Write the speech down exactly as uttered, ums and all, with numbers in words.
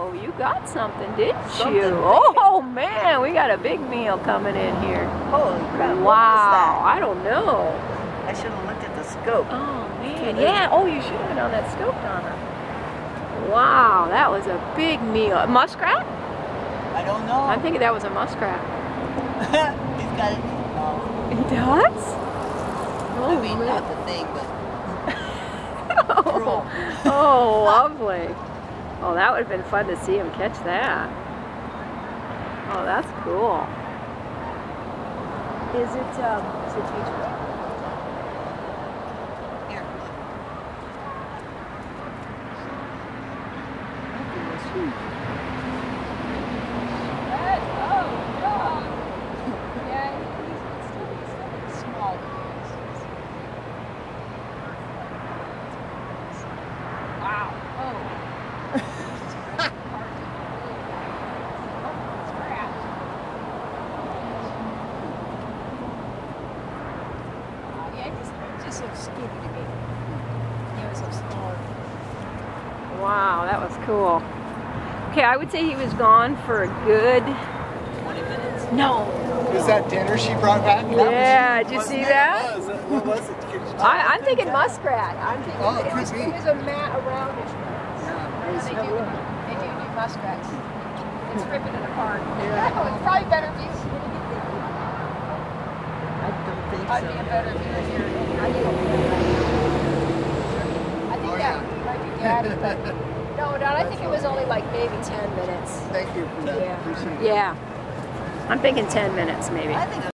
Oh, you got something, didn't something you? Right oh there. Man, we got a big meal coming in here. Holy crap! Wow, what was that? I don't know. I should have looked at the scope. Oh man, yeah. Oh, you should have been on that scope, Donna. Wow, that was a big meal. A muskrat? I don't know. I'm thinking that was a muskrat. He's got it. He does? Oh, I mean, man. Not the thing, but. Oh, oh, lovely. Oh, that would have been fun to see him catch that. Oh, that's cool. Is it, um, is it teachable? Here. That thing was huge. That, oh, yeah. Yeah, it's still be something small. Wow. Oh. Just looks skinny to me. It was so small. Wow, that was cool. Okay, I would say he was gone for a good twenty minutes. No. Is that dinner she brought back? Yeah, did you see that? What was it? I'm thinking muskrat. I'm thinking oh, it, was, it was a mat around it. Yeah, they, do, they do do muskrats. It's ripping it apart. Yeah. Oh, it's probably better if you. I don't think so. I'd be a better view here. I think that might be daddy, but no, no, I think it was only like maybe ten minutes. Thank you. Yeah. Yeah. I'm thinking ten minutes maybe. I think